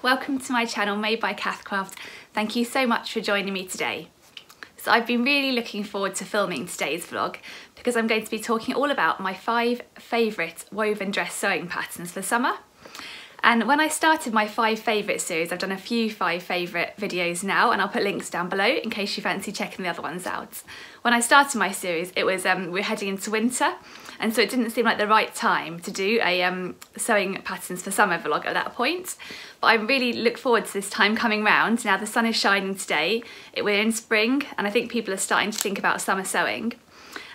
Welcome to my channel Made by Cathcraft. Thank you so much for joining me today. So I've been really looking forward to filming today's vlog because I'm going to be talking all about my 5 favourite woven dress sewing patterns for summer. And when I started my 5 favourite series, I've done a few 5 favourite videos now, and I'll put links down below in case you fancy checking the other ones out. When I started my series, it was we're heading into winter, and so it didn't seem like the right time to do a sewing patterns for summer vlog at that point. But I really look forward to this time coming round. Now the sun is shining today, we're in spring, and I think people are starting to think about summer sewing.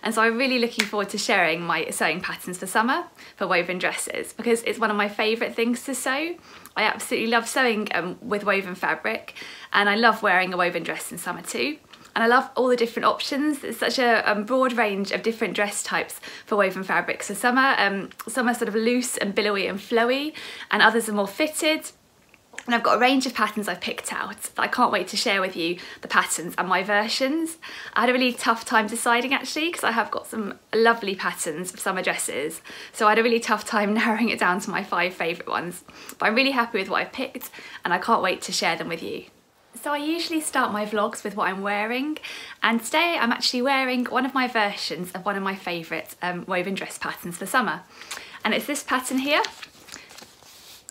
And so I'm really looking forward to sharing my sewing patterns for summer for woven dresses because it's one of my favourite things to sew. I absolutely love sewing with woven fabric, and I love wearing a woven dress in summer too. And I love all the different options. There's such a broad range of different dress types for woven fabrics for summer. Some are sort of loose and billowy and flowy, and others are more fitted. And I've got a range of patterns I've picked out that I can't wait to share with you the patterns and my versions. I had a really tough time deciding actually, because I have got some lovely patterns of summer dresses. So I had a really tough time narrowing it down to my 5 favourite ones. But I'm really happy with what I've picked, and I can't wait to share them with you. So I usually start my vlogs with what I'm wearing, and today I'm actually wearing one of my versions of one of my favourite woven dress patterns for summer. And it's this pattern here.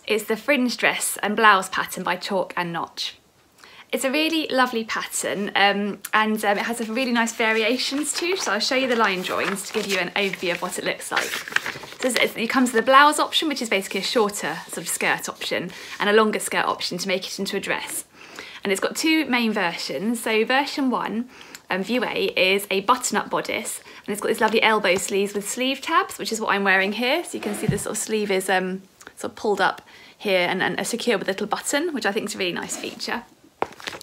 It's the fringe dress and blouse pattern by Chalk and Notch. It's a really lovely pattern it has really nice variations too, so I'll show you the line drawings to give you an overview of what it looks like. So it comes with a blouse option, which is basically a shorter sort of skirt option, and a longer skirt option to make it into a dress. And it's got 2 main versions. So version 1, view A, is a button-up bodice, and it's got these lovely elbow sleeves with sleeve tabs, which is what I'm wearing here. So you can see the sort of sleeve is sort of pulled up here and secure with a little button, which I think is a really nice feature.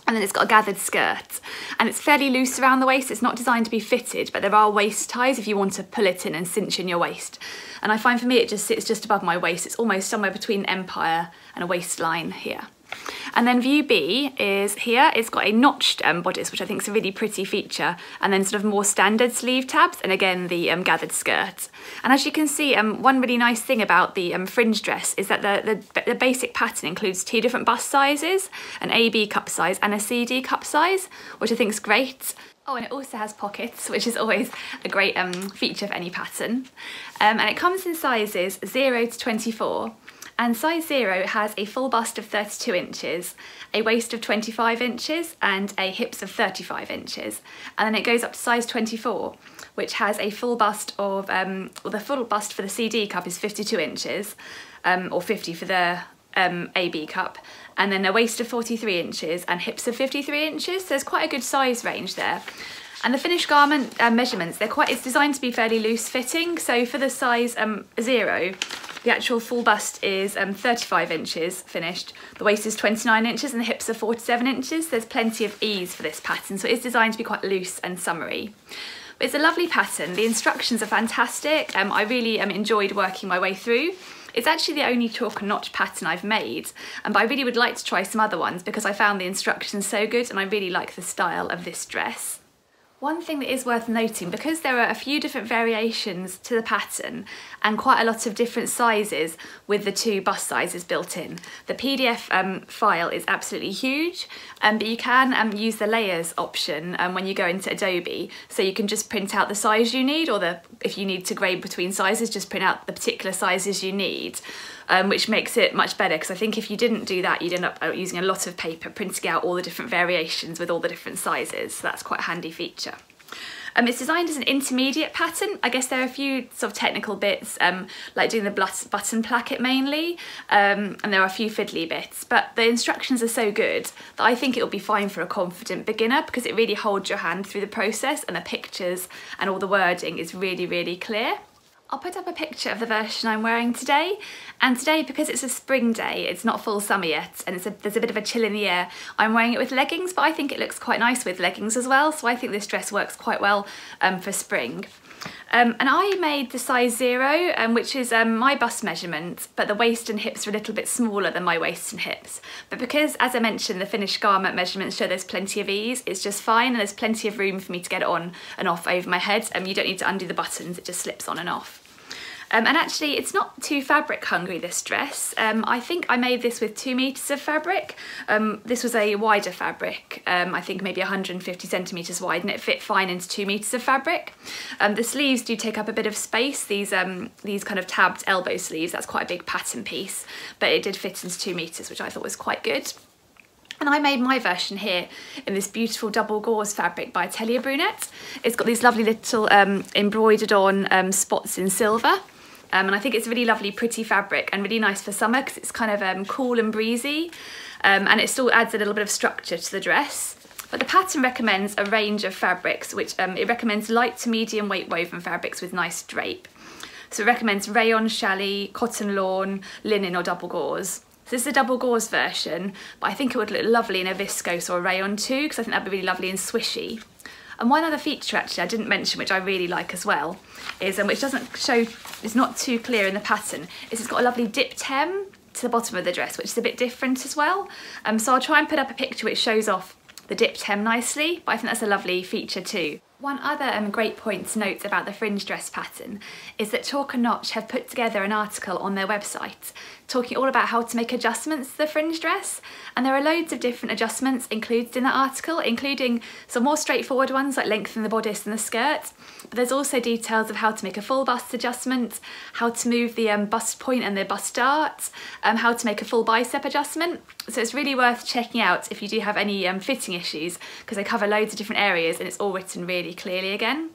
And then it's got a gathered skirt, and it's fairly loose around the waist. It's not designed to be fitted, but there are waist ties if you want to pull it in and cinch in your waist. And I find for me it just sits just above my waist. It's almost somewhere between empire and a waistline here. And then view B is here. It's got a notched bodice, which I think is a really pretty feature, and then sort of more standard sleeve tabs, and again the gathered skirt. And as you can see, one really nice thing about the fringe dress is that the basic pattern includes 2 different bust sizes, an AB cup size and a CD cup size, which I think is great. Oh, and it also has pockets, which is always a great feature of any pattern. And it comes in sizes 0 to 24. And size 0 has a full bust of 32 inches, a waist of 25 inches and a hips of 35 inches. And then it goes up to size 24, which has a full bust of, well, the full bust for the CD cup is 52 inches, or 50 for the AB cup, and then a waist of 43 inches and hips of 53 inches. So there's quite a good size range there. And the finished garment measurements, it's designed to be fairly loose fitting. So for the size 0, the actual full bust is 35 inches finished, the waist is 29 inches and the hips are 47 inches. There's plenty of ease for this pattern, so it's designed to be quite loose and summery. But it's a lovely pattern. The instructions are fantastic. I really enjoyed working my way through. It's actually the only Chalk and Notch pattern I've made, but I really would like to try some other ones because I found the instructions so good and I really like the style of this dress. One thing that is worth noting, because there are a few different variations to the pattern and quite a lot of different sizes with the 2 bust sizes built in, the PDF file is absolutely huge, but you can use the layers option when you go into Adobe, so you can just print out the size you need, or if you need to grade between sizes, just print out the particular sizes you need. Which makes it much better, because I think if you didn't do that, you'd end up using a lot of paper printing out all the different variations with all the different sizes, so that's quite a handy feature. It's designed as an intermediate pattern. I guess there are a few sort of technical bits, like doing the button placket mainly, and there are a few fiddly bits, but the instructions are so good that I think it'll be fine for a confident beginner because it really holds your hand through the process, and the pictures and all the wording is really, really clear. I'll put up a picture of the version I'm wearing today, and today, because it's a spring day, it's not full summer yet, and there's a bit of a chill in the air, I'm wearing it with leggings, but I think it looks quite nice with leggings as well, so I think this dress works quite well for spring. And I made the size 0, which is my bust measurement, but the waist and hips are a little bit smaller than my waist and hips. But because, as I mentioned, the finished garment measurements show there's plenty of ease, it's just fine, and there's plenty of room for me to get it on and off over my head. You don't need to undo the buttons, it just slips on and off. And actually it's not too fabric hungry, this dress. I think I made this with 2 meters of fabric. This was a wider fabric, I think maybe 150 centimeters wide, and it fit fine into 2 meters of fabric. The sleeves do take up a bit of space, these kind of tabbed elbow sleeves. That's quite a big pattern piece, but it did fit into 2 meters, which I thought was quite good. And I made my version here in this beautiful double gauze fabric by Atelier Brunette. It's got these lovely little embroidered on spots in silver. And I think it's a really lovely, pretty fabric and really nice for summer because it's kind of cool and breezy. And it still adds a little bit of structure to the dress. But the pattern recommends a range of fabrics, which it recommends light to medium weight woven fabrics with nice drape. So it recommends rayon, chalet, cotton lawn, linen or double gauze. This is a double gauze version, but I think it would look lovely in a viscose or a rayon too, because I think that'd be really lovely and swishy. And one other feature actually I didn't mention, which I really like as well, is which doesn't show, it's not too clear in the pattern, is it's got a lovely dipped hem to the bottom of the dress, which is a bit different as well. So I'll try and put up a picture which shows off the dipped hem nicely, but I think that's a lovely feature too. One other great point to note about the fringe dress pattern is that Chalk and Notch have put together an article on their website talking all about how to make adjustments to the fringe dress, and there are loads of different adjustments included in that article, including some more straightforward ones like lengthen the bodice and the skirt, but there's also details of how to make a full bust adjustment, how to move the bust point and the bust dart, how to make a full bicep adjustment. So it's really worth checking out if you do have any fitting issues, because they cover loads of different areas and it's all written really clearly again.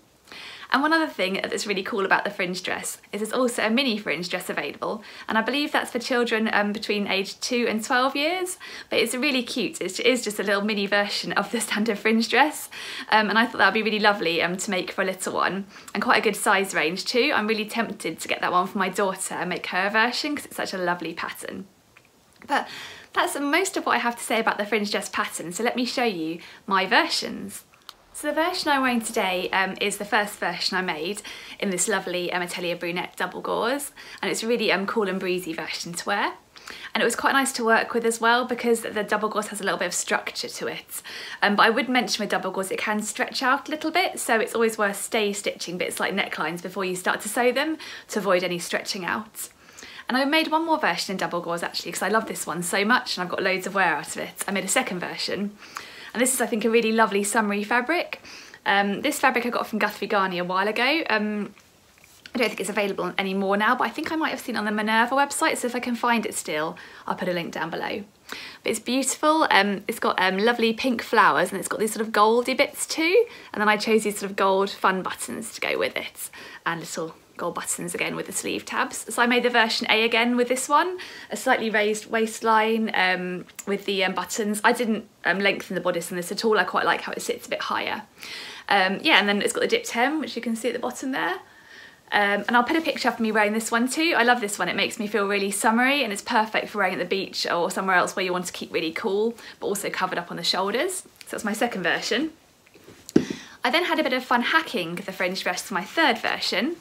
And one other thing that's really cool about the fringe dress is there's also a mini fringe dress available, and I believe that's for children between age 2 and 12 years, but it's really cute. It is just a little mini version of the standard fringe dress, and I thought that would be really lovely to make for a little one, and quite a good size range too. I'm really tempted to get that one for my daughter and make her a version because it's such a lovely pattern. But that's most of what I have to say about the fringe dress pattern, so let me show you my versions. So the version I'm wearing today is the first version I made in this lovely Atelier Brunette double gauze, and it's a really cool and breezy version to wear. And it was quite nice to work with as well, because the double gauze has a little bit of structure to it. But I would mention with double gauze it can stretch out a little bit, so it's always worth stay stitching bits like necklines before you start to sew them to avoid any stretching out. And I made one more version in double gauze actually, because I love this one so much and I've got loads of wear out of it. I made a second version. And this is, I think, a really lovely summery fabric. This fabric I got from Guthrie Garney a while ago. I don't think it's available anymore now, but I think I might have seen it on the Minerva website, so if I can find it still, I'll put a link down below. But it's beautiful. It's got lovely pink flowers, and it's got these sort of goldy bits too. And then I chose these sort of gold fun buttons to go with it, and little gold buttons again with the sleeve tabs. So I made the version A again with this one, a slightly raised waistline with the buttons. I didn't lengthen the bodice in this at all. I quite like how it sits a bit higher. Yeah, and then it's got the dipped hem, which you can see at the bottom there. And I'll put a picture of me wearing this one too. I love this one. It makes me feel really summery, and it's perfect for wearing at the beach or somewhere else where you want to keep really cool, but also covered up on the shoulders. So that's my second version. I then had a bit of fun hacking the fringe dress to my third version,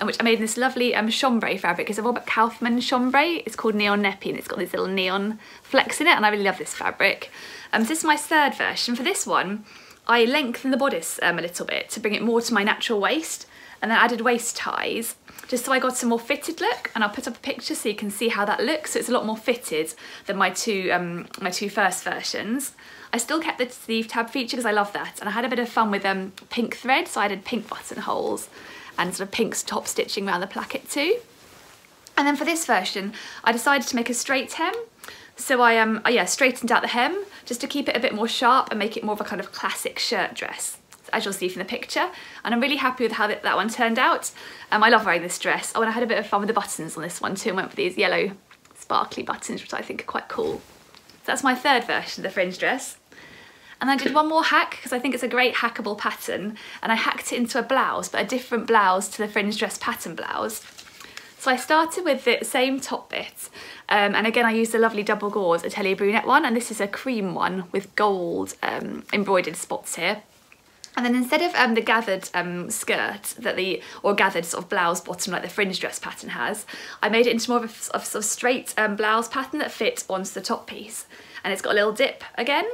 which I made in this lovely chambray fabric. It's a Robert Kaufman chambray. It's called Neon Neppy, and it's got these little neon flecks in it, and I really love this fabric. So this is my third version. For this one, I lengthened the bodice a little bit to bring it more to my natural waist, and then I added waist ties, just so I got a more fitted look, and I'll put up a picture so you can see how that looks. So it's a lot more fitted than my two first versions. I still kept the sleeve tab feature because I love that, and I had a bit of fun with pink thread, so I added pink buttonholes and sort of pink top stitching around the placket too. And then for this version, I decided to make a straight hem. So I straightened out the hem just to keep it a bit more sharp and make it more of a kind of classic shirt dress, as you'll see from the picture. And I'm really happy with how that one turned out. I love wearing this dress. Oh, and I had a bit of fun with the buttons on this one too, and went for these yellow sparkly buttons, which I think are quite cool. So that's my third version of the fringe dress. And I did one more hack because I think it's a great hackable pattern, and I hacked it into a blouse, but a different blouse to the fringe dress pattern blouse. So I started with the same top bit, and again I used a lovely double gauze Atelier Brunette one, and this is a cream one with gold embroidered spots here. And then instead of the gathered skirt or gathered sort of blouse bottom like the fringe dress pattern has, I made it into more of a sort of straight blouse pattern that fits onto the top piece, and it's got a little dip again.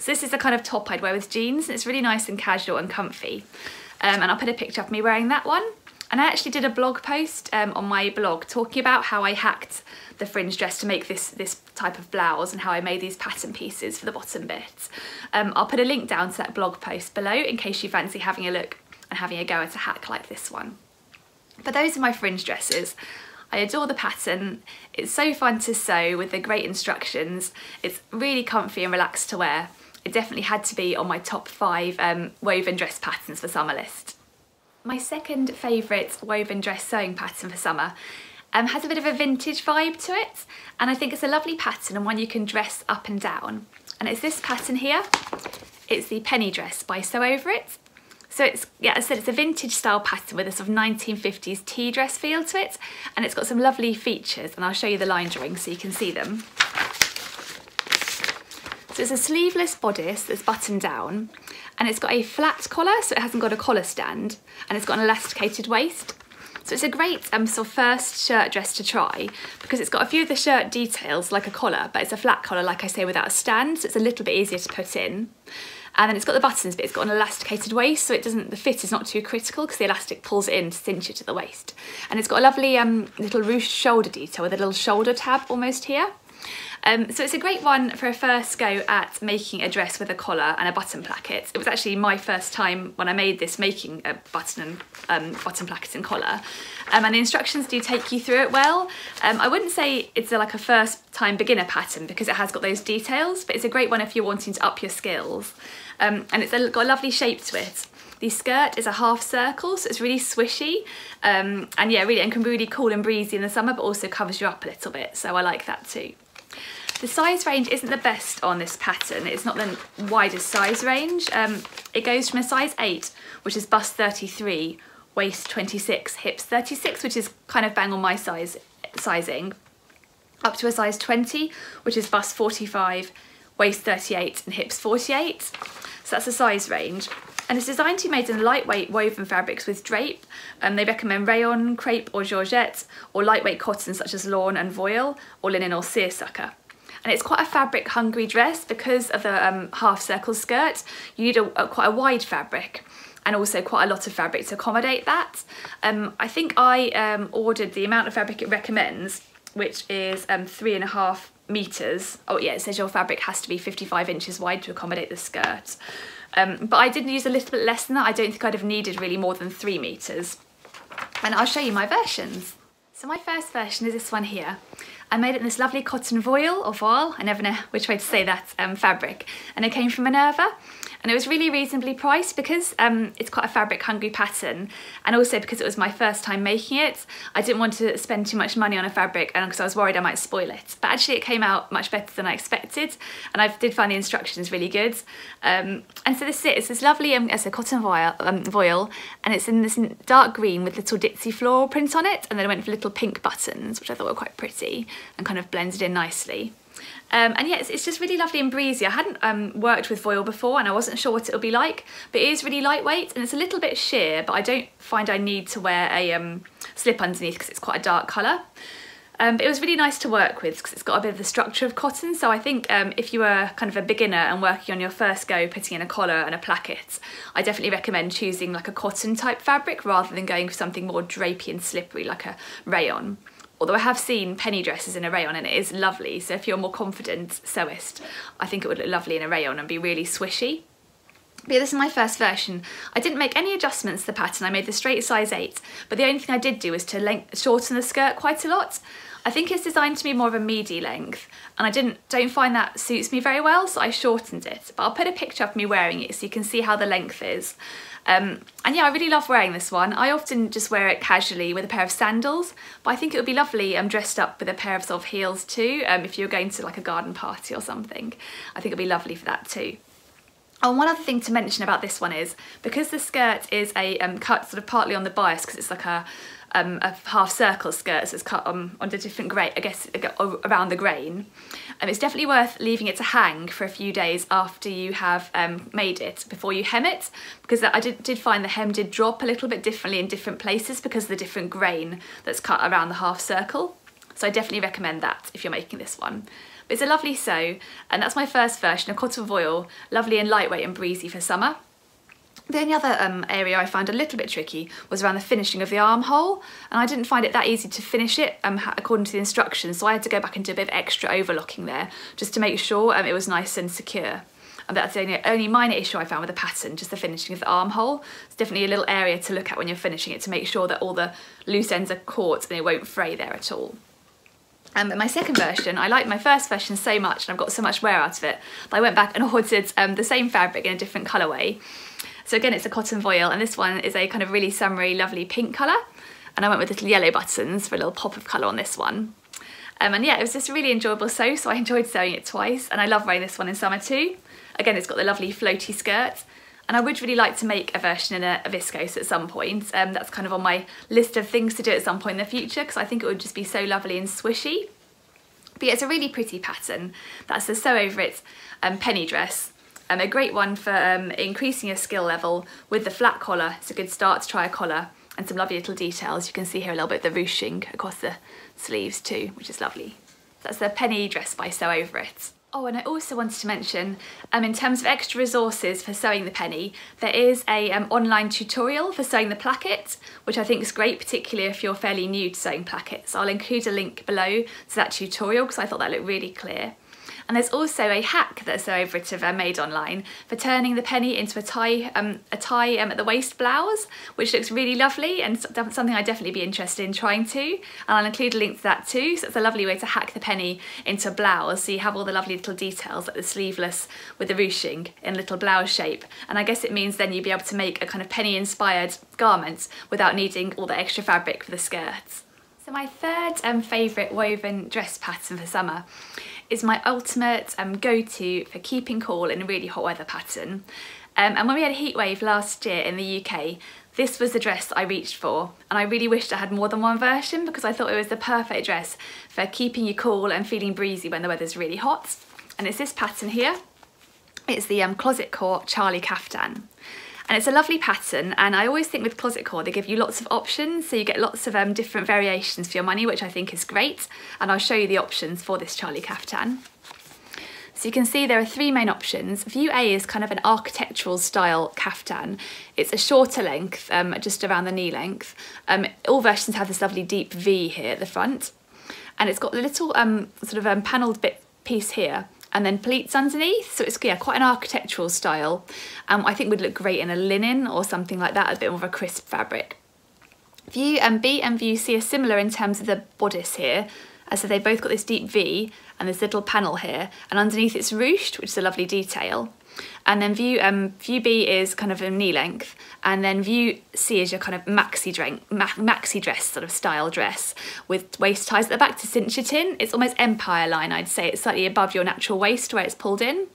So this is the kind of top I'd wear with jeans, and it's really nice and casual and comfy. And I'll put a picture of me wearing that one. And I actually did a blog post on my blog talking about how I hacked the fringe dress to make this type of blouse and how I made these pattern pieces for the bottom bit. I'll put a link down to that blog post below in case you fancy having a look and having a go at a hack like this one. But those are my fringe dresses. I adore the pattern. It's so fun to sew with the great instructions. It's really comfy and relaxed to wear. It definitely had to be on my top 5 woven dress patterns for summer list. My second favourite woven dress sewing pattern for summer has a bit of a vintage vibe to it, and I think it's a lovely pattern and one you can dress up and down. And it's this pattern here. It's the Penny Dress by Sew Over It. So it's, yeah, as I said, it's a vintage style pattern with a sort of 1950s tea dress feel to it, and it's got some lovely features, and I'll show you the line drawing so you can see them. So it's a sleeveless bodice that's buttoned down, and it's got a flat collar, so it hasn't got a collar stand, and it's got an elasticated waist. So it's a great sort of first shirt dress to try, because it's got a few of the shirt details like a collar, but it's a flat collar, like I say, without a stand, so it's a little bit easier to put in. And then it's got the buttons, but it's got an elasticated waist, so it doesn't, the fit is not too critical because the elastic pulls it in to cinch it to the waist. And it's got a lovely little ruched shoulder detail with a little shoulder tab almost here. So it's a great one for a first go at making a dress with a collar and a button placket. It was actually my first time when I made this, making a button placket and collar. And the instructions do take you through it well. I wouldn't say it's like a first time beginner pattern because it has got those details, but it's a great one if you're wanting to up your skills. And it's got a lovely shape to it. The skirt is a half circle, so it's really swishy, and yeah, really, and can be really cool and breezy in the summer, but also covers you up a little bit, so I like that too. The size range isn't the best on this pattern. It's not the widest size range. It goes from a size 8, which is bust 33, waist 26, hips 36, which is kind of bang on my sizing, up to a size 20, which is bust 45, waist 38 and hips 48. So that's the size range. And it's designed to be made in lightweight woven fabrics with drape, and they recommend rayon, crepe or georgette, or lightweight cotton such as lawn and voile, or linen or seersucker. And it's quite a fabric hungry dress because of the half circle skirt. You need quite a wide fabric and also quite a lot of fabric to accommodate that. I think I ordered the amount of fabric it recommends, which is 3.5 meters. Oh yeah, it says your fabric has to be 55 inches wide to accommodate the skirt. But I did use a little bit less than that. I don't think I'd have needed really more than 3 meters. And I'll show you my versions. So my first version is this one here. I made it in this lovely cotton voile, I never know which way to say that, fabric. And it came from Minerva. And it was really reasonably priced because it's quite a fabric hungry pattern, and also because it was my first time making it. I didn't want to spend too much money on a fabric and because I was worried I might spoil it. But actually it came out much better than I expected, and I did find the instructions really good. And so this is it. It's this lovely cotton voile, and it's in this dark green with little ditzy floral print on it, and then I went for little pink buttons, which I thought were quite pretty and kind of blended in nicely. And yeah, it's just really lovely and breezy. I hadn't worked with voile before and I wasn't sure what it would be like, but it is really lightweight and it's a little bit sheer, but I don't find I need to wear a slip underneath because it's quite a dark colour. But it was really nice to work with because it's got a bit of the structure of cotton, so I think if you were kind of a beginner and working on your first go putting in a collar and a placket, I definitely recommend choosing like a cotton type fabric rather than going for something more drapey and slippery like a rayon. Although I have seen penny dresses in a rayon and it is lovely, so if you're a more confident sewist, I think it would look lovely in a rayon and be really swishy. But yeah, this is my first version. I didn't make any adjustments to the pattern. I made the straight size 8, but the only thing I did do was to shorten the skirt quite a lot. I think it's designed to be more of a midi length, and I don't find that suits me very well, so I shortened it. But I'll put a picture of me wearing it so you can see how the length is. And yeah, I really love wearing this one. I often just wear it casually with a pair of sandals, but I think it would be lovely dressed up with a pair of sort of heels too, if you're going to like a garden party or something. I think it'd be lovely for that too. And one other thing to mention about this one is, because the skirt is a cut sort of partly on the bias, because it's like a half circle skirt, so it's cut on a different grain, I guess, around the grain. It's definitely worth leaving it to hang for a few days after you have made it, before you hem it, because I did find the hem did drop a little bit differently in different places because of the different grain that's cut around the half circle. So I definitely recommend that if you're making this one. It's a lovely sew, and that's my first version of cotton voile, lovely and lightweight and breezy for summer. The only other area I found a little bit tricky was around the finishing of the armhole, and I didn't find it that easy to finish it according to the instructions, so I had to go back and do a bit of extra overlocking there just to make sure it was nice and secure. And that's the only minor issue I found with the pattern, just the finishing of the armhole. It's definitely a little area to look at when you're finishing it to make sure that all the loose ends are caught and it won't fray there at all. But my second version, I liked my first version so much and I've got so much wear out of it that I went back and ordered the same fabric in a different colourway. So again, it's a cotton voile, and this one is a kind of really summery, lovely pink colour, and I went with little yellow buttons for a little pop of colour on this one. And yeah, it was just a really enjoyable sew, so I enjoyed sewing it twice, and I love wearing this one in summer too. Again, it's got the lovely floaty skirt, and I would really like to make a version in a viscose at some point. That's kind of on my list of things to do at some point in the future, because I think it would just be so lovely and swishy. But yeah, it's a really pretty pattern. That's the Sew Over It penny dress. A great one for increasing your skill level with the flat collar. It's a good start to try a collar, and some lovely little details. You can see here a little bit of the ruching across the sleeves too, which is lovely. That's the penny dress by Sew Over It. Oh, and I also wanted to mention, in terms of extra resources for sewing the penny, there is a online tutorial for sewing the placket, which I think is great, particularly if you're fairly new to sewing plackets. I'll include a link below to that tutorial because I thought that looked really clear. And there's also a hack that Sew Over It have made online for turning the penny into a tie at the waist blouse, which looks really lovely and something I'd definitely be interested in trying to. And I'll include a link to that too, so it's a lovely way to hack the penny into a blouse, so you have all the lovely little details like the sleeveless with the ruching in a little blouse shape. And I guess it means then you'll be able to make a kind of penny-inspired garment without needing all the extra fabric for the skirts. So my third favourite woven dress pattern for summer is my ultimate go-to for keeping cool in a really hot weather pattern. And when we had a heatwave last year in the UK, this was the dress I reached for, and I really wished I had more than one version because I thought it was the perfect dress for keeping you cool and feeling breezy when the weather's really hot. And it's this pattern here. It's the Closet Core Charlie Caftan. And it's a lovely pattern, and I always think with Closet Core they give you lots of options, so you get lots of different variations for your money, which I think is great, and I'll show you the options for this Charlie Caftan. So you can see there are three main options. View A is kind of an architectural style caftan. It's a shorter length, just around the knee length. All versions have this lovely deep V here at the front, and it's got a little panelled piece here, and then pleats underneath, so it's quite an architectural style. I think would look great in a linen or something like that, a bit more of a crisp fabric. View B and view C are similar in terms of the bodice here, so they've both got this deep V and this little panel here, and underneath it's ruched, which is a lovely detail. And then view B is kind of a knee length, and then view C is your kind of maxi dress sort of style dress with waist ties at the back to cinch it in. It's almost empire line, I'd say. It's slightly above your natural waist where it's pulled in,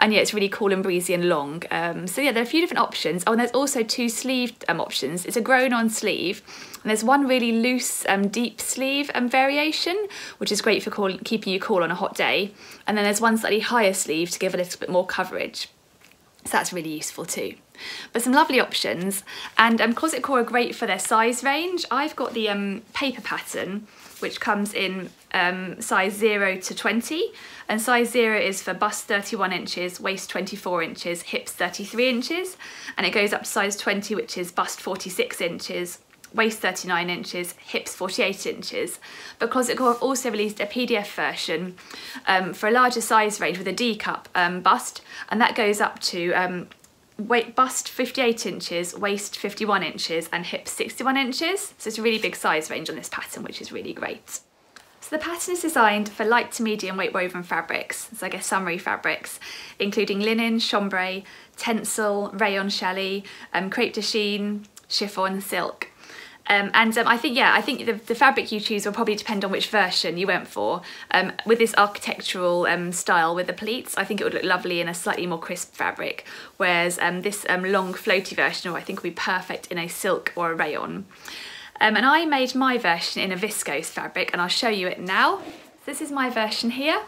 and yeah, it's really cool and breezy and long. So yeah, there are a few different options. Oh, and there's also two sleeve options. It's a grown-on sleeve, and there's one really loose deep sleeve variation, which is great for keeping you cool on a hot day. And then there's one slightly higher sleeve to give a little bit more coverage. So that's really useful too. But some lovely options, and Closet Core are great for their size range. I've got the paper pattern, which comes in size 0 to 20, and size 0 is for bust 31 inches, waist 24 inches, hips 33 inches, and it goes up to size 20, which is bust 46 inches, waist 39 inches, hips 48 inches. But Closet Core have also released a PDF version for a larger size range with a D cup bust, and that goes up to bust 58 inches, waist 51 inches, and hips 61 inches. So it's a really big size range on this pattern, which is really great. So the pattern is designed for light to medium weight woven fabrics, so I guess summery fabrics, including linen, chambray, tencel, rayon challis, crepe de chine, chiffon, silk. I think the fabric you choose will probably depend on which version you went for. With this architectural style with the pleats, I think it would look lovely in a slightly more crisp fabric, whereas this long floaty version I think would be perfect in a silk or a rayon. And I made my version in a viscose fabric, and I'll show you it now. This is my version here,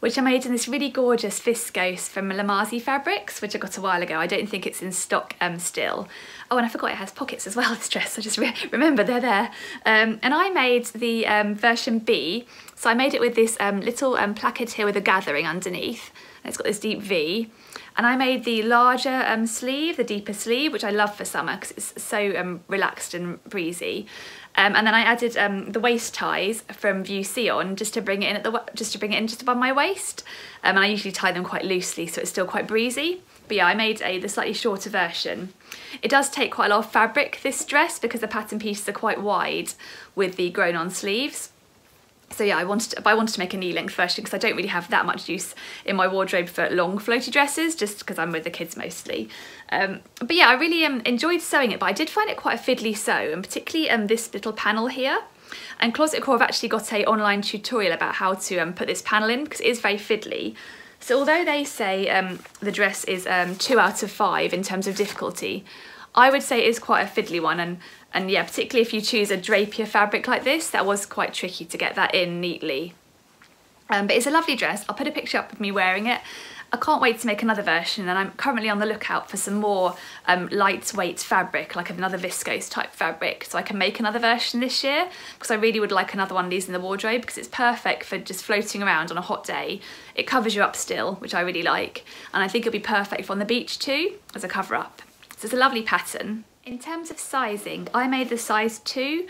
which I made in this really gorgeous viscose from Lamazi Fabrics, which I got a while ago. I don't think it's in stock still. Oh, and I forgot it has pockets as well, this dress. I just remember they're there. And I made the version B. So I made it with this little placard here with a gathering underneath. And it's got this deep V. And I made the larger sleeve, the deeper sleeve, which I love for summer because it's so relaxed and breezy. And then I added the waist ties from View Sion just to bring it in just above my waist. And I usually tie them quite loosely, so it's still quite breezy. But yeah, I made the slightly shorter version. It does take quite a lot of fabric, this dress, because the pattern pieces are quite wide with the grown-on sleeves. So yeah, I wanted to make a knee-length version because I don't really have that much use in my wardrobe for long floaty dresses, just because I'm with the kids mostly. But yeah, I really enjoyed sewing it, but I did find it quite a fiddly sew, and particularly this little panel here. And Closet Core have actually got an online tutorial about how to put this panel in, because it is very fiddly. So although they say the dress is 2 out of 5 in terms of difficulty, I would say it is quite a fiddly one, and yeah, particularly if you choose a drapier fabric like this, that was quite tricky to get that in neatly. But it's a lovely dress. I'll put a picture up of me wearing it. I can't wait to make another version, and I'm currently on the lookout for some more lightweight fabric, like another viscose type fabric, so I can make another version this year, because I really would like another one of these in the wardrobe, because it's perfect for just floating around on a hot day. It covers you up still, which I really like, and I think it'll be perfect for on the beach too, as a cover up. So it's a lovely pattern. In terms of sizing, I made the size 2,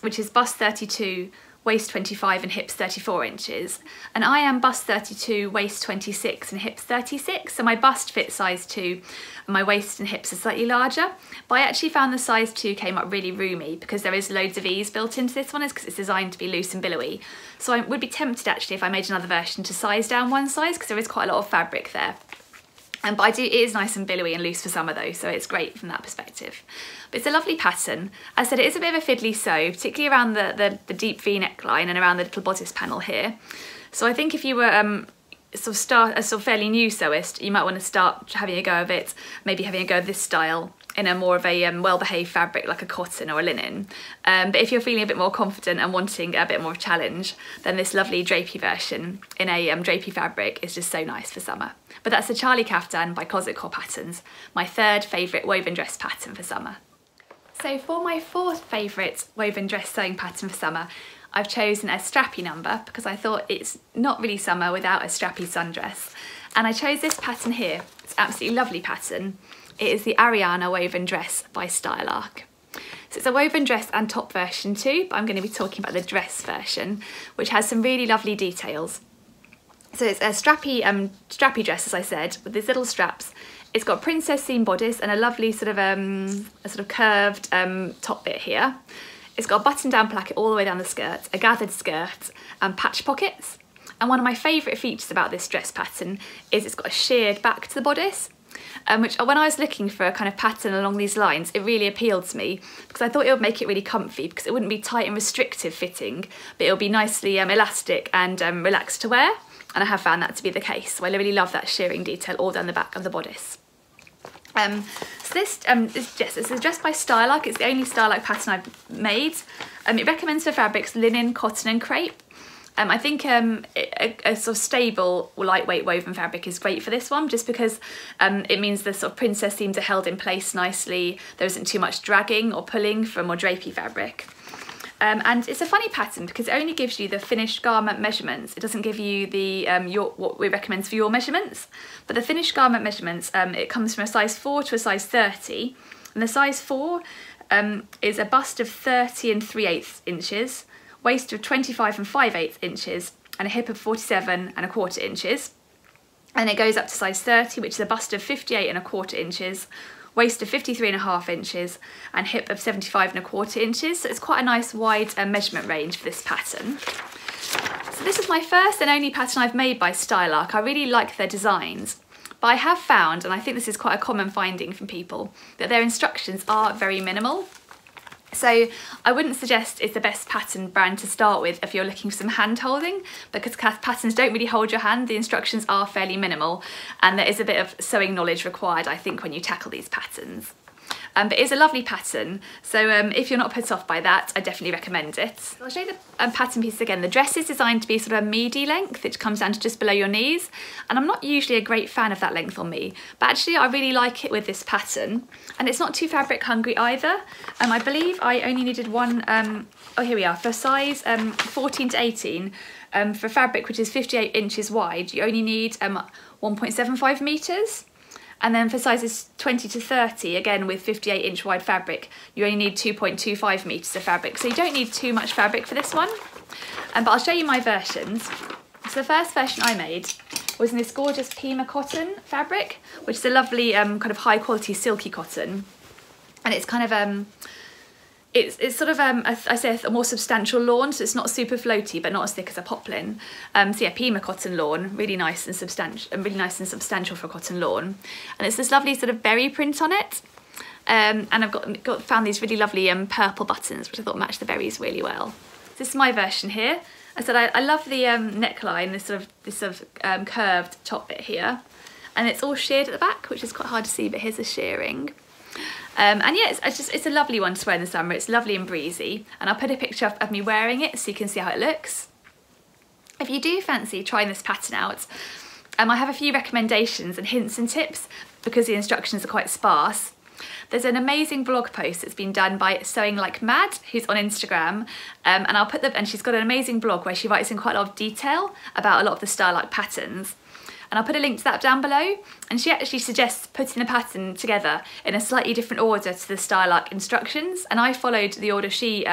which is bust 32, waist 25 and hips 34 inches. And I am bust 32, waist 26 and hips 36. So my bust fits size 2, and my waist and hips are slightly larger. But I actually found the size 2 came up really roomy because there is loads of ease built into this one, because it's designed to be loose and billowy. So I would be tempted actually if I made another version to size down one size, because there is quite a lot of fabric there. But it is nice and billowy and loose for summer though, so it's great from that perspective. But it's a lovely pattern. As I said, it is a bit of a fiddly sew, particularly around the deep V neckline and around the little bodice panel here. So I think if you were sort of fairly new sewist, you might want to start having a go of it, maybe having a go of this style in a more of a well-behaved fabric like a cotton or a linen. But if you're feeling a bit more confident and wanting a bit more of a challenge, then this lovely drapey version in a drapey fabric is just so nice for summer. But that's the Charlie Kaftan by Closet Core Patterns, my third favourite woven dress pattern for summer. So for my fourth favourite woven dress sewing pattern for summer, I've chosen a strappy number because I thought it's not really summer without a strappy sundress. And I chose this pattern here. It's an absolutely lovely pattern. It is the Ariana woven dress by Style Arc. So it's a woven dress and top version too, but I'm going to be talking about the dress version, which has some really lovely details. So it's a strappy dress, as I said, with these little straps. It's got a princess seam bodice and a lovely sort of curved top bit here. It's got a button-down placket all the way down the skirt, a gathered skirt, and patch pockets. And one of my favourite features about this dress pattern is it's got a sheared back to the bodice, which when I was looking for a kind of pattern along these lines, it really appealed to me because I thought it would make it really comfy, because it wouldn't be tight and restrictive fitting, but it'll be nicely elastic and relaxed to wear. And I have found that to be the case. So I really love that shearing detail all down the back of the bodice. So this is a dress by Style Arc. It's the only Style Arc pattern I've made. It recommends for fabrics linen, cotton and crepe. I think a sort of stable, lightweight woven fabric is great for this one, just because it means the sort of princess seams are held in place nicely. There isn't too much dragging or pulling for a more drapey fabric. And it's a funny pattern because it only gives you the finished garment measurements. It doesn't give you the what we recommend for your measurements. But the finished garment measurements, it comes from a size 4 to a size 30. And the size 4 is a bust of 30 3/8 inches, waist of 25 5/8 inches, and a hip of 47 1/4 inches. And it goes up to size 30, which is a bust of 58 1/4 inches. Waist of 53 1/2 inches and hip of 75 1/4 inches. So it's quite a nice wide measurement range for this pattern. So this is my first and only pattern I've made by Style Arc. I really like their designs, but I have found, and I think this is quite a common finding from people, that their instructions are very minimal. So I wouldn't suggest it's the best pattern brand to start with if you're looking for some hand holding, because patterns don't really hold your hand. The instructions are fairly minimal, and there is a bit of sewing knowledge required, I think, when you tackle these patterns. But it is a lovely pattern, so if you're not put off by that, I definitely recommend it. I'll show you the pattern pieces again. The dress is designed to be sort of a midi length, which comes down to just below your knees, and I'm not usually a great fan of that length on me, but actually I really like it with this pattern, and it's not too fabric hungry either. I believe I only needed one, oh here we are, for size 14 to 18, for fabric which is 58 inches wide, you only need 1.75 meters. And then for sizes 20 to 30, again with 58 inch wide fabric, you only need 2.25 meters of fabric. So you don't need too much fabric for this one. But I'll show you my versions. So the first version I made was in this gorgeous Pima cotton fabric, which is a lovely kind of high quality silky cotton. And it's kind of, it's sort of, I say a more substantial lawn, so it's not super floaty, but not as thick as a poplin. So yeah, Pima cotton lawn, really nice and substantial, for cotton lawn. And it's this lovely sort of berry print on it. And I've found these really lovely purple buttons, which I thought matched the berries really well. This is my version here. I love the neckline, this sort of curved top bit here. And it's all sheared at the back, which is quite hard to see, but here's the shearing. And yeah, it's a lovely one to wear in the summer. It's lovely and breezy. And I'll put a picture up of me wearing it so you can see how it looks. If you do fancy trying this pattern out, I have a few recommendations and hints and tips because the instructions are quite sparse. There's an amazing blog post that's been done by Sewing Like Mad, who's on Instagram, and I'll put them. And she's got an amazing blog where she writes in quite a lot of detail about a lot of the Style Arc patterns. And I'll put a link to that down below. And she actually suggests putting a pattern together in a slightly different order to the Style Arc instructions. And I followed the order she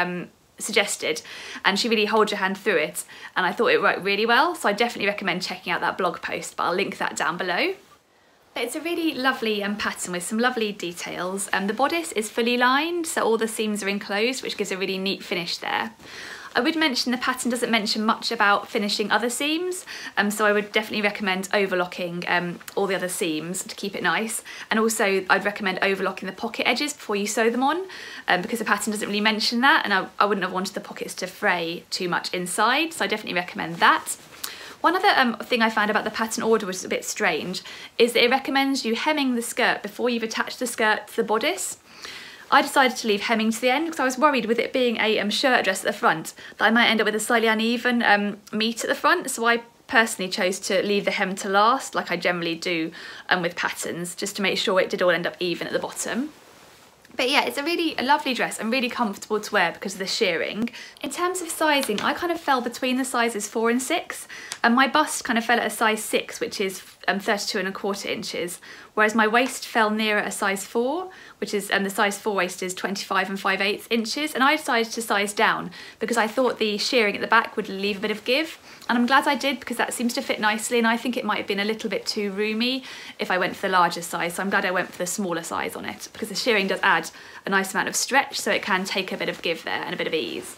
suggested, and she really held your hand through it. And I thought it worked really well, so I definitely recommend checking out that blog post. But I'll link that down below. It's a really lovely pattern with some lovely details. The bodice is fully lined, so all the seams are enclosed, which gives a really neat finish there. I would mention the pattern doesn't mention much about finishing other seams, so I would definitely recommend overlocking all the other seams to keep it nice. And also I'd recommend overlocking the pocket edges before you sew them on, because the pattern doesn't really mention that, and I wouldn't have wanted the pockets to fray too much inside, so I definitely recommend that. One other thing I found about the pattern order, which is a bit strange, is that it recommends you hemming the skirt before you've attached the skirt to the bodice. I decided to leave hemming to the end because I was worried with it being a shirt dress at the front that I might end up with a slightly uneven meet at the front, so I personally chose to leave the hem to last, like I generally do with patterns, just to make sure it did all end up even at the bottom. But yeah, it's a lovely dress and really comfortable to wear because of the shearing. In terms of sizing, I kind of fell between the sizes 4 and 6, and my bust kind of fell at a size 6, which is 32¼ inches, whereas my waist fell nearer a size 4, which is, and the size 4 waist is 25 5/8 inches, and I decided to size down because I thought the shearing at the back would leave a bit of give, and I'm glad I did because that seems to fit nicely, and I think it might have been a little bit too roomy if I went for the larger size, so I'm glad I went for the smaller size on it because the shearing does add a nice amount of stretch, so it can take a bit of give there and a bit of ease.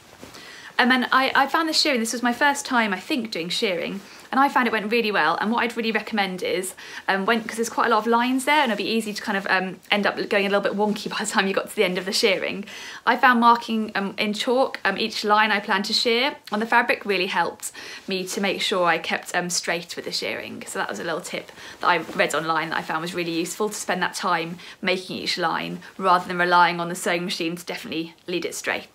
And then I found the shearing, this was my first time I think doing shearing, and I found it went really well. And what I'd really recommend is, because there's quite a lot of lines there and it'll be easy to kind of end up going a little bit wonky by the time you got to the end of the shearing. I found marking in chalk each line I planned to shear on the fabric really helped me to make sure I kept straight with the shearing. So that was a little tip that I read online that I found was really useful, to spend that time making each line rather than relying on the sewing machine to definitely lead it straight.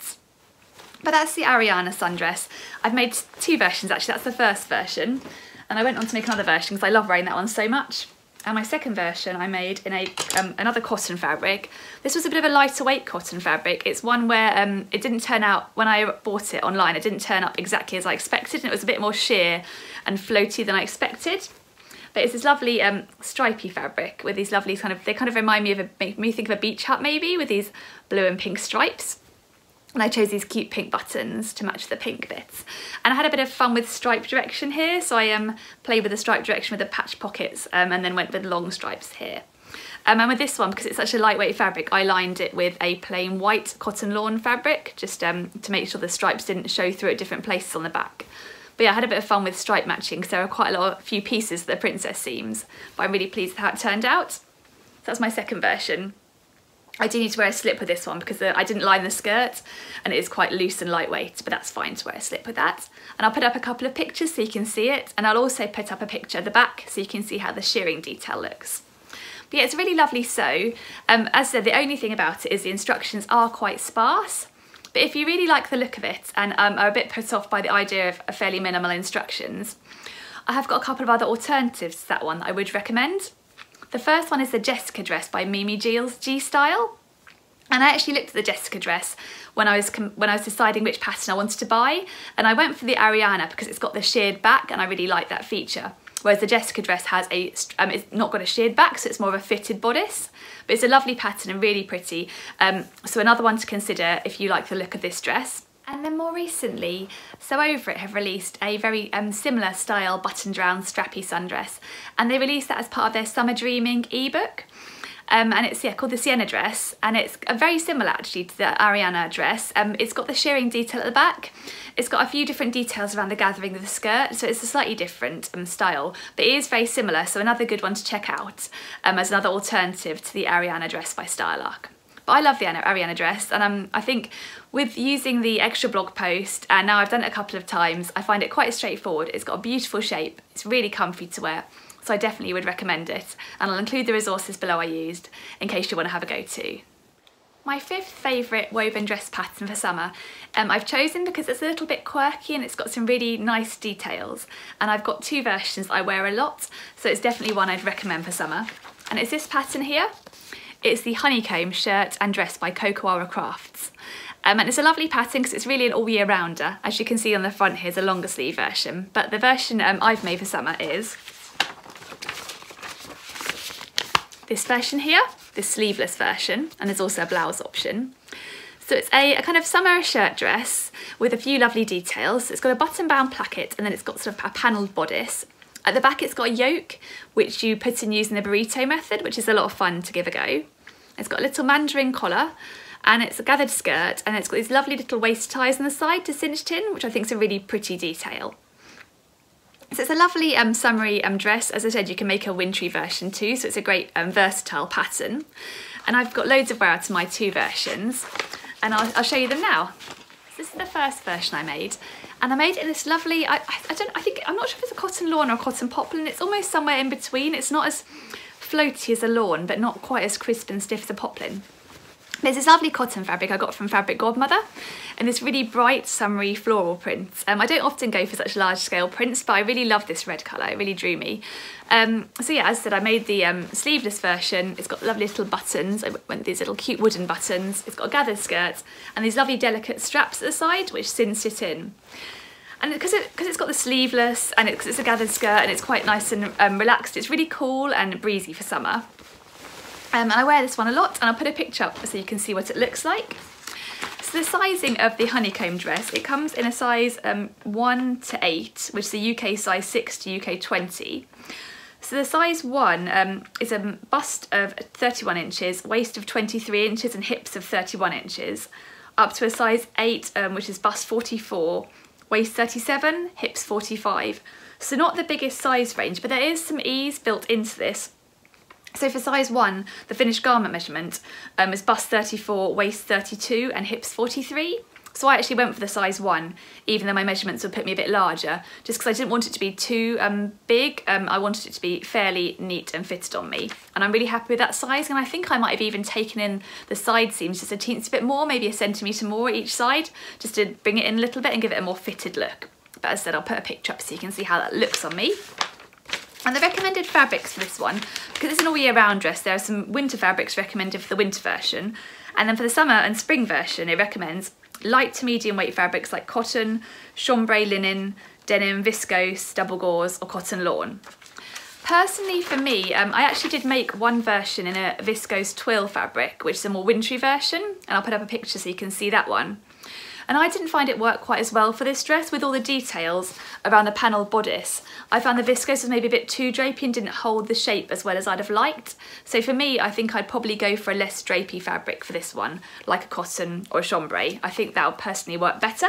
But that's the Ariana sundress. I've made 2 versions actually, that's the first version. And I went on to make another version because I love wearing that one so much. And my second version I made in a another cotton fabric. This was a bit of a lighter weight cotton fabric. It's one where it didn't turn out, when I bought it online, it didn't turn up exactly as I expected, and it was a bit more sheer and floaty than I expected. But it's this lovely stripy fabric with these lovely kind of, they kind of remind me of, make me think of a beach hut maybe, with these blue and pink stripes. And I chose these cute pink buttons to match the pink bits. And I had a bit of fun with stripe direction here, so I played with the stripe direction with the patch pockets, and then went with long stripes here. And with this one, because it's such a lightweight fabric, I lined it with a plain white cotton lawn fabric, just to make sure the stripes didn't show through at different places on the back. But yeah, I had a bit of fun with stripe matching, because there are quite a few pieces that the princess seams, but I'm really pleased with how it turned out. So that's my second version. I do need to wear a slip with this one because I didn't line the skirt and it is quite loose and lightweight, but that's fine to wear a slip with that. And I'll put up a couple of pictures so you can see it, and I'll also put up a picture of the back so you can see how the shearing detail looks. But yeah, it's a really lovely sew. As I said, the only thing about it is the instructions are quite sparse, but if you really like the look of it and are a bit put off by the idea of fairly minimal instructions, I have got a couple of other alternatives to that one that I would recommend. The first one is the Jessica dress by Mimi G-Style, and I actually looked at the Jessica dress when I was deciding which pattern I wanted to buy, and I went for the Ariana because it's got the sheared back and I really like that feature. Whereas the Jessica dress has a, it's not got a sheared back, so it's more of a fitted bodice. But it's a lovely pattern and really pretty. So another one to consider if you like the look of this dress. And then more recently, Sew Over It have released a very similar style buttoned round strappy sundress. And they released that as part of their Summer Dreaming ebook. And it's called the Sienna dress, and it's very similar actually to the Ariana dress. It's got the shearing detail at the back. It's got a few different details around the gathering of the skirt, so it's a slightly different style, but it is very similar, so another good one to check out as another alternative to the Ariana dress by Style Arc. But I love the Ariana dress, and I think with using the extra blog post, and now I've done it a couple of times, I find it quite straightforward. It's got a beautiful shape, it's really comfy to wear, so I definitely would recommend it, and I'll include the resources below I used in case you want to have a go to. My fifth favourite woven dress pattern for summer I've chosen because it's a little bit quirky and it's got some really nice details, and I've got two versions that I wear a lot, so it's definitely one I'd recommend for summer, and it's this pattern here. It's the Honeycomb Shirt and Dress by Cocowawa Crafts. And it's a lovely pattern because it's really an all year rounder. As you can see on the front here's a longer sleeve version, but the version I've made for summer is this version here, this sleeveless version, and there's also a blouse option. So it's a kind of summer shirt dress with a few lovely details. It's got a button bound placket, and then it's got sort of a panelled bodice. At the back it's got a yoke, which you put in using the burrito method, which is a lot of fun to give a go. It's got a little mandarin collar, and it's a gathered skirt, and it's got these lovely little waist ties on the side to cinched in, which I think is a really pretty detail. So it's a lovely summery dress. As I said, you can make a wintry version too, so it's a great versatile pattern. And I've got loads of wear out of my two versions, and I'll show you them now. So this is the first version I made, and I made it in this lovely, I'm not sure if it's a cotton lawn or a cotton poplin. It's almost somewhere in between. It's not as floaty as a lawn, but not quite as crisp and stiff as a poplin. There's this lovely cotton fabric I got from Fabric Godmother, and this really bright summery floral print. I don't often go for such large scale prints, but I really love this red colour, it really drew me. So yeah, as I said, I made the sleeveless version. It's got lovely little buttons, I went these little cute wooden buttons. It's got a gathered skirt and these lovely delicate straps at the side which cinch it in. And because it's got the sleeveless and it's a gathered skirt and it's quite nice and relaxed, it's really cool and breezy for summer. And I wear this one a lot, and I'll put a picture up so you can see what it looks like. So the sizing of the honeycomb dress, it comes in a size 1 to 8, which is the UK size 6 to UK 20. So the size 1 is a bust of 31 inches, waist of 23 inches and hips of 31 inches, up to a size 8, which is bust 44, waist 37, hips 45. So not the biggest size range, but there is some ease built into this. So for size 1, the finished garment measurement is bust 34, waist 32 and hips 43. So I actually went for the size 1, even though my measurements would put me a bit larger, just because I didn't want it to be too big. I wanted it to be fairly neat and fitted on me. And I'm really happy with that size, and I think I might have even taken in the side seams just a teensy bit more, maybe a centimetre more each side, just to bring it in a little bit and give it a more fitted look. But as I said, I'll put a picture up so you can see how that looks on me. And the recommended fabrics for this one, because it's an all year round dress, there are some winter fabrics recommended for the winter version. And then for the summer and spring version, it recommends light to medium weight fabrics like cotton, chambray linen, denim, viscose, double gauze or cotton lawn. Personally for me, I actually did make one version in a viscose twill fabric, which is a more wintry version, and I'll put up a picture so you can see that one. And I didn't find it work quite as well for this dress with all the details around the panelled bodice. I found the viscose was maybe a bit too drapey and didn't hold the shape as well as I'd have liked. So for me, I think I'd probably go for a less drapey fabric for this one, like a cotton or a chambray. I think that'll personally work better.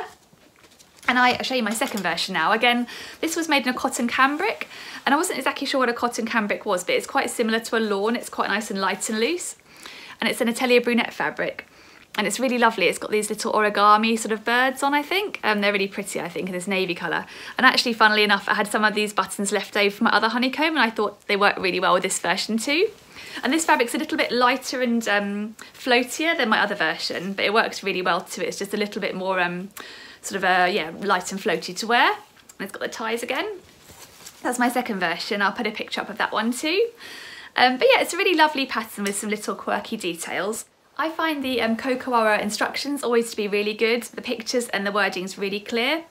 And I'll show you my second version now. Again, this was made in a cotton cambric, and I wasn't exactly sure what a cotton cambric was, but it's quite similar to a lawn. It's quite nice and light and loose. And it's an Atelier Brunette fabric. And it's really lovely. It's got these little origami sort of birds on, I think. They're really pretty, I think, in this navy colour. And actually, funnily enough, I had some of these buttons left over from my other honeycomb, and I thought they worked really well with this version too. And this fabric's a little bit lighter and floatier than my other version, but it works really well too. It's just a little bit more light and floaty to wear. And it's got the ties again. That's my second version. I'll put a picture up of that one too. But yeah, it's a really lovely pattern with some little quirky details. I find the Cocowawa instructions always to be really good. The pictures and the wording's really clear.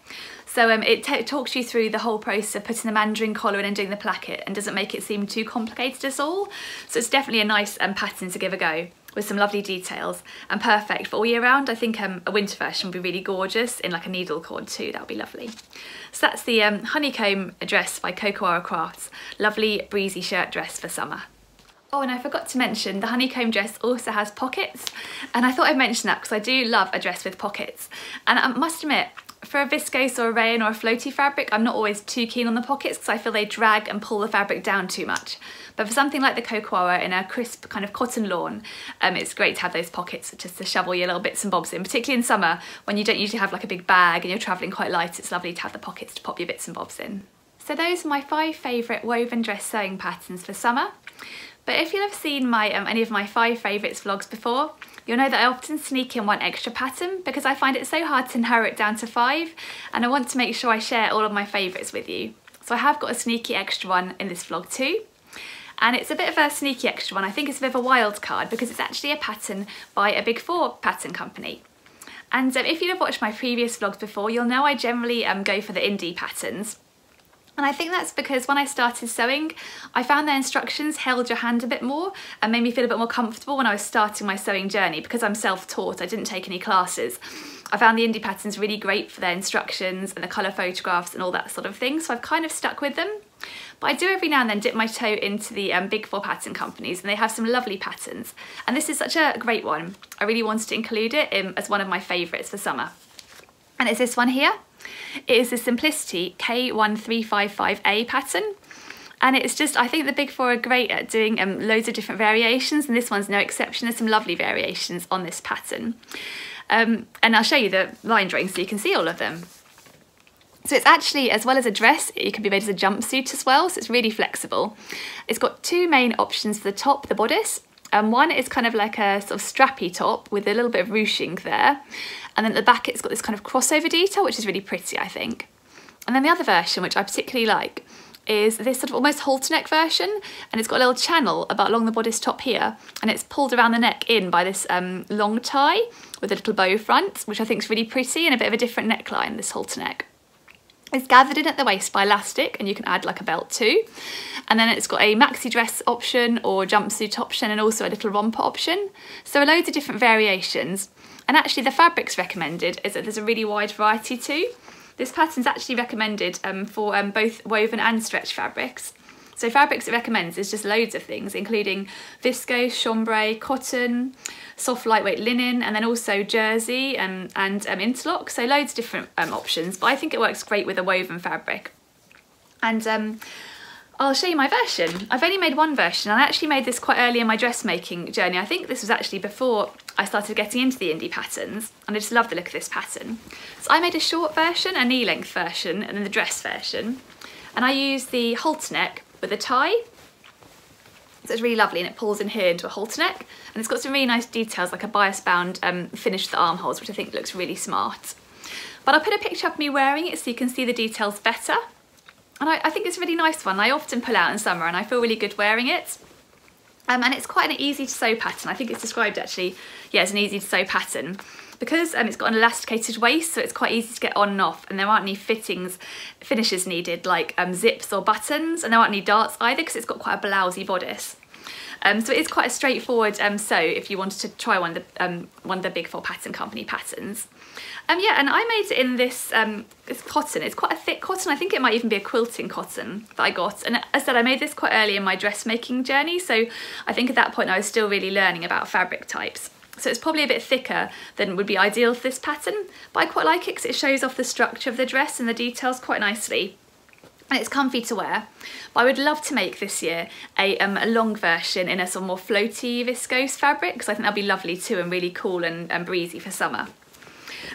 So it talks you through the whole process of putting the mandarin collar in and doing the placket, and doesn't make it seem too complicated at all. So it's definitely a nice pattern to give a go, with some lovely details, and perfect for all year round. I think a winter version would be really gorgeous in like a needle cord too. That would be lovely. So that's the honeycomb dress by Cocowawa Crafts. Lovely breezy shirt dress for summer. Oh, and I forgot to mention the honeycomb dress also has pockets, and I thought I'd mention that because I do love a dress with pockets. And I must admit, for a viscose or a rayon or a floaty fabric, I'm not always too keen on the pockets because I feel they drag and pull the fabric down too much. But for something like the Cocowawa in a crisp kind of cotton lawn, it's great to have those pockets just to shovel your little bits and bobs in, particularly in summer when you don't usually have like a big bag and you're travelling quite light. It's lovely to have the pockets to pop your bits and bobs in. So those are my 5 favourite woven dress sewing patterns for summer. But if you'll have seen my any of my 5 favourites vlogs before, you'll know that I often sneak in one extra pattern because I find it so hard to narrow it down to 5, and I want to make sure I share all of my favourites with you. So I have got a sneaky extra one in this vlog too. And it's a bit of a sneaky extra one. I think it's a bit of a wild card because it's actually a pattern by a Big 4 pattern company. And if you've watched my previous vlogs before, you'll know I generally go for the indie patterns. And I think that's because when I started sewing, I found their instructions held your hand a bit more and made me feel a bit more comfortable when I was starting my sewing journey. Because I'm self-taught, I didn't take any classes. I found the indie patterns really great for their instructions and the colour photographs and all that sort of thing, so I've kind of stuck with them. But I do every now and then dip my toe into the Big 4 pattern companies, and they have some lovely patterns. And this is such a great one. I really wanted to include it as one of my favourites for summer. And it's this one here. It is the Simplicity K1355A pattern, and it's just, I think the Big 4 are great at doing loads of different variations, and this one's no exception. There's some lovely variations on this pattern, and I'll show you the line drawing so you can see all of them. So it's actually, as well as a dress, it can be made as a jumpsuit as well, so it's really flexible. It's got 2 main options for the top, the bodice. One is kind of like a sort of strappy top with a little bit of ruching there. And then at the back, it's got this kind of crossover detail, which is really pretty, I think. And then the other version, which I particularly like, is this sort of almost halter neck version. And it's got a little channel about along the bodice top here. And it's pulled around the neck in by this long tie with a little bow front, which I think is really pretty, and a bit of a different neckline, this halter neck. It's gathered in at the waist by elastic, and you can add like a belt too. And then it's got a maxi dress option or jumpsuit option, and also a little romper option. So loads of different variations. And actually the fabrics recommended is that there's a really wide variety too. This pattern's actually recommended for both woven and stretch fabrics. So fabrics it recommends is just loads of things, including viscose, chambray, cotton, soft lightweight linen, and then also jersey and interlock. So loads of different options, but I think it works great with a woven fabric. And I'll show you my version. I've only made one version, and I actually made this quite early in my dressmaking journey. I think this was actually before I started getting into the indie patterns, and I just love the look of this pattern. So I made a short version, a knee-length version, and then the dress version. And I used the halter neck with a tie, so it's really lovely, and it pulls in here into a halter neck, and it's got some really nice details like a bias bound finish to the armholes, which I think looks really smart. But I'll put a picture of me wearing it so you can see the details better, and I think it's a really nice one. I often pull out in summer and I feel really good wearing it, and it's quite an easy to sew pattern. I think it's described actually, yeah, as an easy to sew pattern. Because it's got an elasticated waist, so it's quite easy to get on and off, and there aren't any finishes needed like zips or buttons, and there aren't any darts either because it's got quite a blousy bodice. So it is quite a straightforward sew if you wanted to try one of the Big 4 pattern company patterns. Yeah, and I made it in this, this cotton. It's quite a thick cotton. I think it might even be a quilting cotton that I got. And as I said, I made this quite early in my dressmaking journey, so I think at that point I was still really learning about fabric types. So it's probably a bit thicker than would be ideal for this pattern, but I quite like it because it shows off the structure of the dress and the details quite nicely. And it's comfy to wear. But I would love to make this year a long version in a sort of more floaty viscose fabric, because I think that'll be lovely too, and really cool and breezy for summer.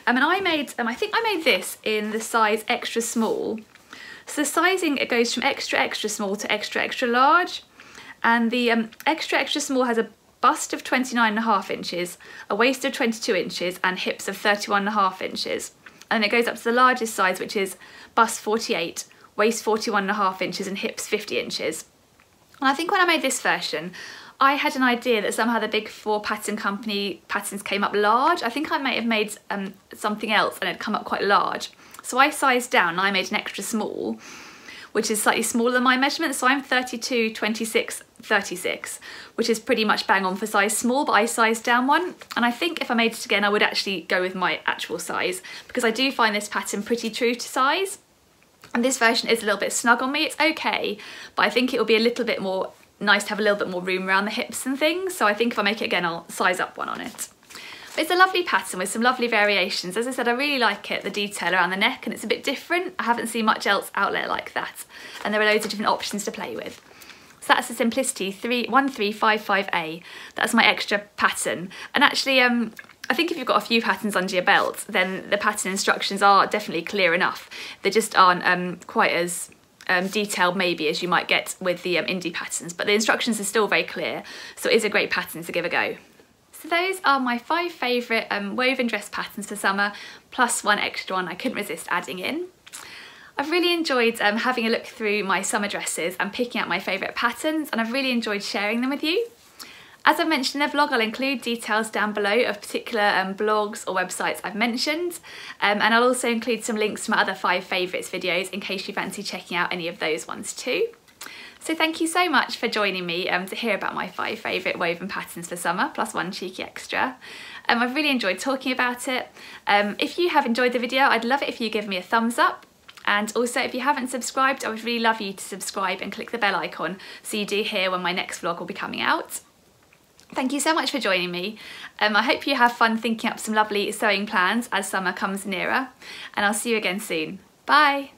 And I made, I think I made this in the size extra small. So the sizing, it goes from extra extra small to extra extra large. And the extra extra small has a bust of 29.5 inches, a waist of 22 inches, and hips of 31.5 inches. And then it goes up to the largest size, which is bust 48, waist 41.5 inches, and hips 50 inches. And I think when I made this version, I had an idea that somehow the big four pattern company patterns came up large. I think I might have made something else and it'd come up quite large. So I sized down and I made an extra small, which is slightly smaller than my measurement. So I'm 32, 26, 36, which is pretty much bang on for size small, but I sized down one. And I think if I made it again, I would actually go with my actual size because I do find this pattern pretty true to size. And this version is a little bit snug on me. It's okay, but I think it will be a little bit more nice to have a little bit more room around the hips and things. So I think if I make it again, I'll size up one on it. But it's a lovely pattern with some lovely variations. As I said, I really like it, the detail around the neck, and it's a bit different. I haven't seen much else out there like that. And there are loads of different options to play with. So that's the Simplicity 1355A. That's my extra pattern. And actually, I think if you've got a few patterns under your belt, then the pattern instructions are definitely clear enough. They just aren't quite as detailed maybe as you might get with the indie patterns, but the instructions are still very clear, so it is a great pattern to give a go. So those are my 5 favourite woven dress patterns for summer, plus one extra one I couldn't resist adding in. I've really enjoyed having a look through my summer dresses and picking out my favourite patterns, and I've really enjoyed sharing them with you. As I've mentioned in the vlog, I'll include details down below of particular blogs or websites I've mentioned, and I'll also include some links to my other 5 favourites videos in case you fancy checking out any of those ones too. So thank you so much for joining me to hear about my 5 favourite woven patterns for summer, plus one cheeky extra. I've really enjoyed talking about it. If you have enjoyed the video, I'd love it if you give me a thumbs up. And also, if you haven't subscribed, I would really love you to subscribe and click the bell icon so you do hear when my next vlog will be coming out. Thank you so much for joining me. I hope you have fun thinking up some lovely sewing plans as summer comes nearer, and I'll see you again soon. Bye!